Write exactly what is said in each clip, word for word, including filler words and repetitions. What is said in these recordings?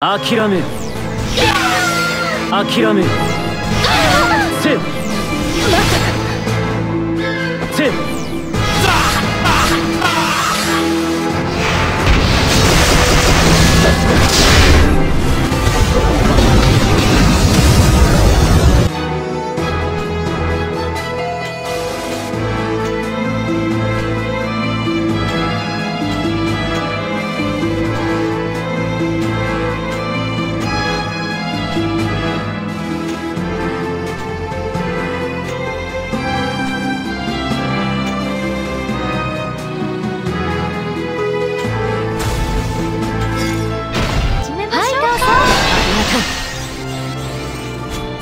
諦める諦めるせよせよ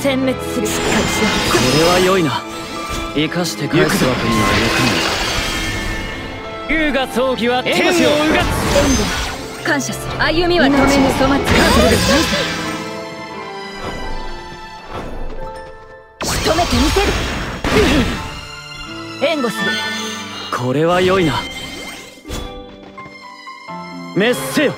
殲滅する。しっかりしろ。これは良いな。生かして返すわけにはいかん。龍が葬儀は天をうがつ。援護感謝する。歩みは止めに染まって仕留めてみせる。援護する。これは良いな。滅せよ。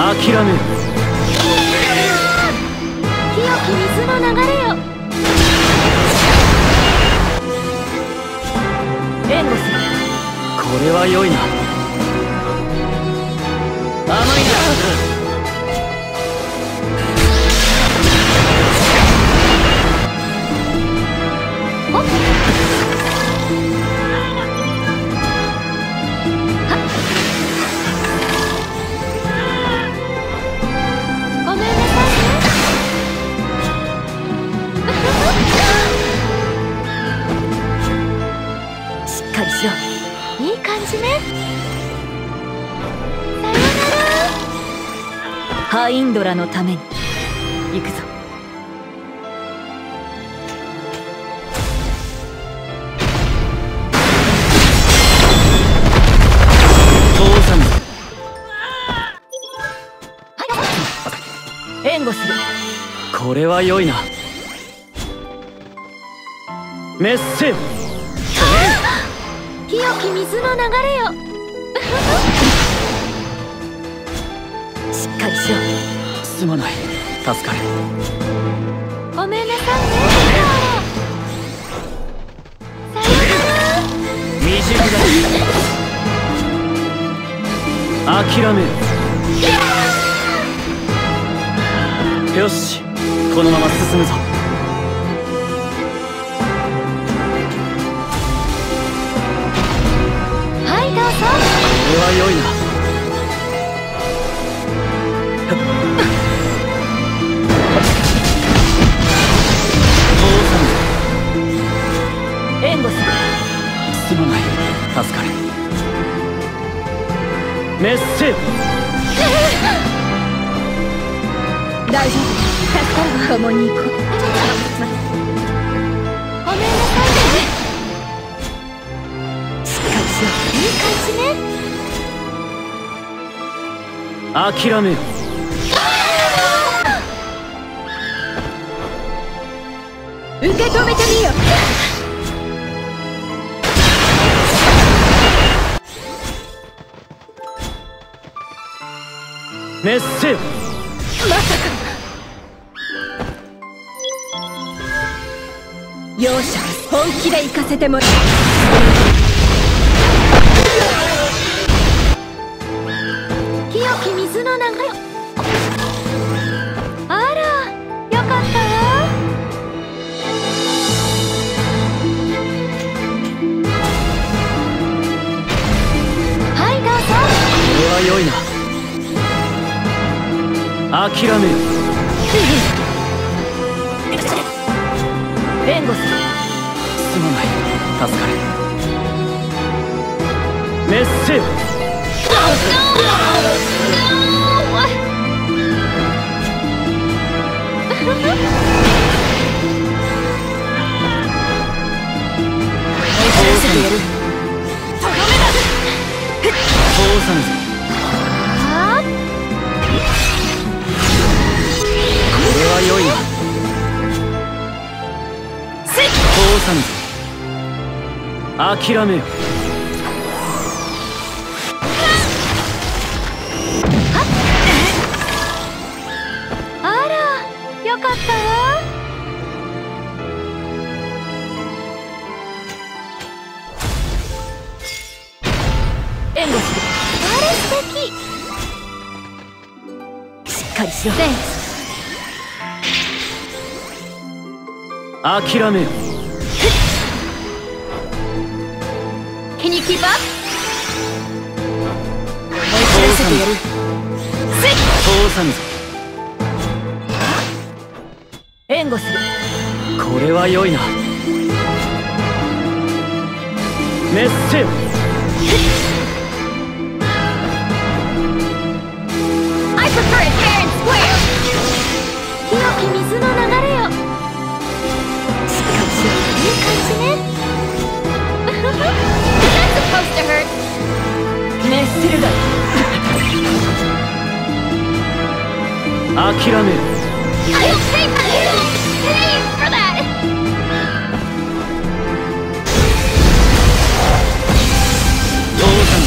諦める。清き水の流れよ。援護する。これは良いな。甘いな。いい感じね。ハインドラのために行くぞ。父さん援護する。これは良いな。メッセー清き水の流れよ。しっかりしろ。すまない。助かる。ごめんなさいね。さよなら。未熟だ。諦める。よし、このまま進むぞ。これは良いな。父さん援護する。すまない。助かる。メッセー大丈夫。助かるわ。共に行こう。ごめんなさいね。しっかりしろ。いい感じね。諦めよ。受け止めてみよ。メッセージ。まさか。容赦本気で行かせてもらう。水の流れ。あら、よかったわ。はい、どうぞ。これは良いな。諦める。援護する。すまない。助かる。メッセージ。さぬぞ。あこれは良いな。通さぬぞ。諦めよ。あらよかったわ。援護する。あれ素敵。しっかりしろ。諦めよ。Can you keep up? 通さぬぞ。通さぬぞ。援護する。これは良いな。メッセージ。火の気水の流れよ。しかしいい感じね。メッセルだ。諦める。どうしたの。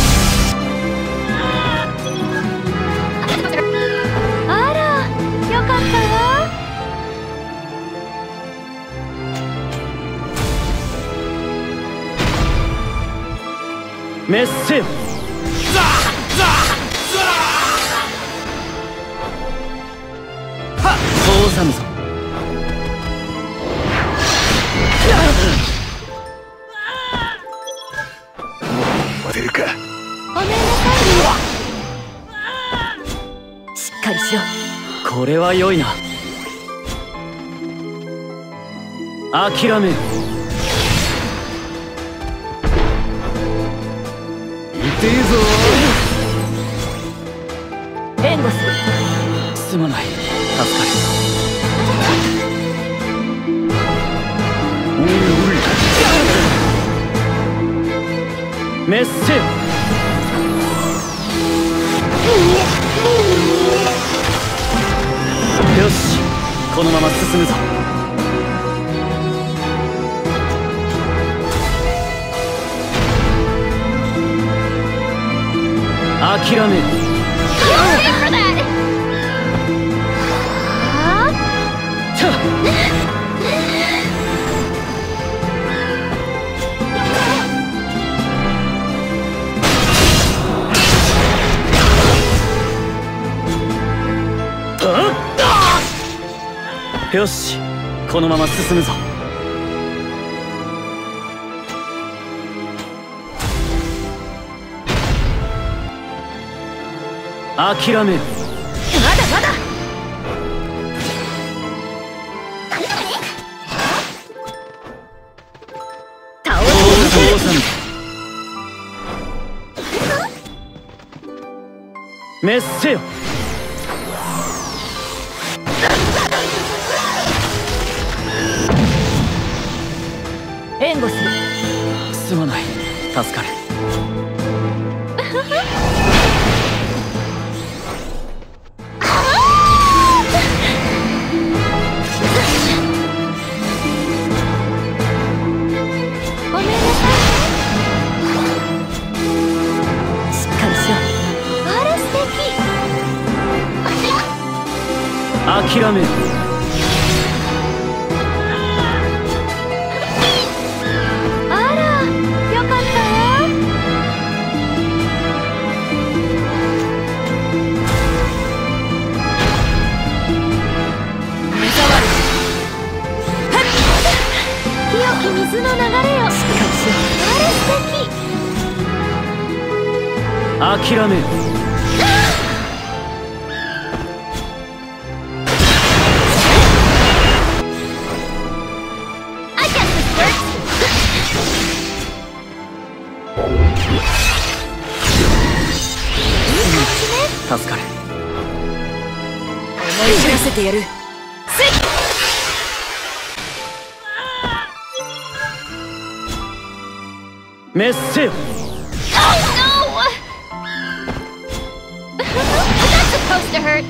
メッセンそうさぬぞ。もう待てるか。おめんなさい。しっかりしろ。これは良いな。諦める。いいぞ。援護する。すまない。助かる。おいおい。メッセよし、このまま進むぞ。諦める。よし、このまま進むぞ。諦める。まだまだ。倒さぬ。メッセよ。援護する。すまない。助かる。諦める。あらよかったわ。清き水の流れよ。しかしあれ素敵。諦める。助かる。思い知らせてやる。メッセよ。to hurt.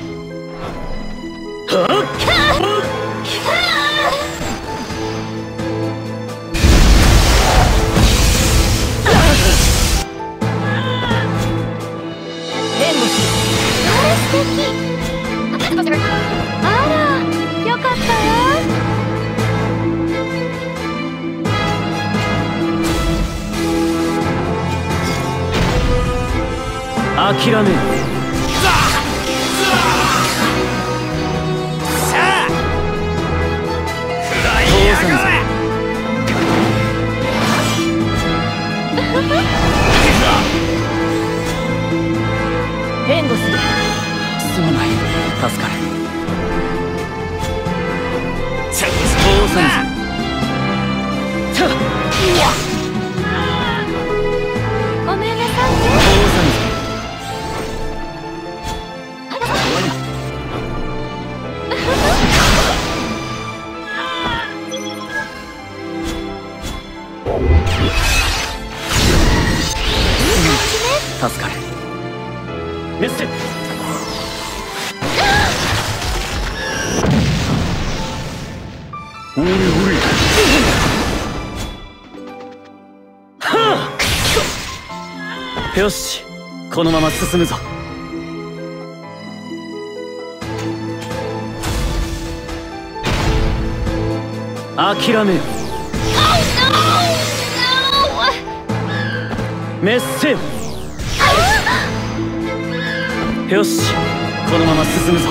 Akirame. 援護する。すまない。助かる。セットスポーツ。ごめんなさい。 助かる。ミス。おりおり。はあ。よし、このまま進むぞ。諦めよ。メッセよ。 よし、このまま進むぞ。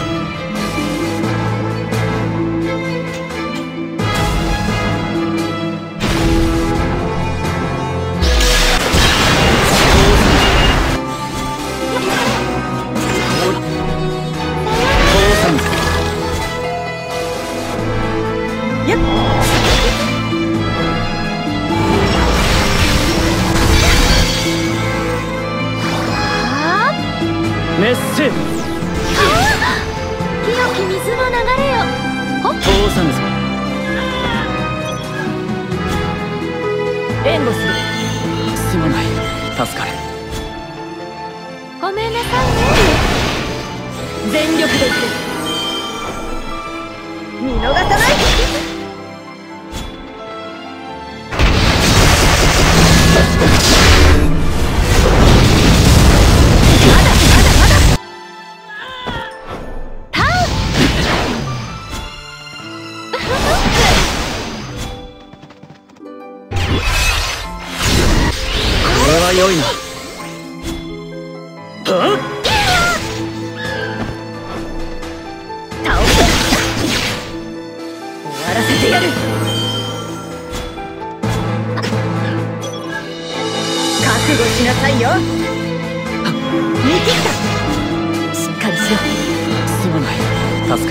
助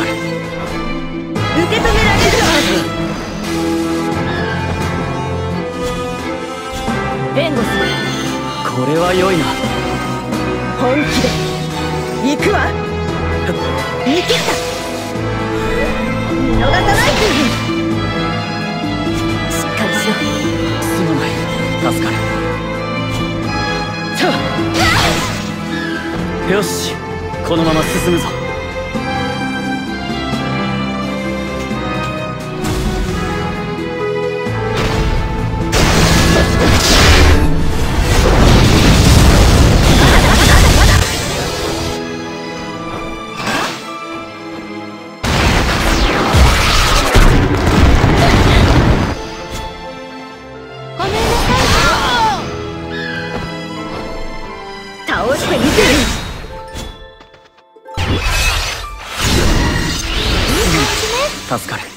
かる。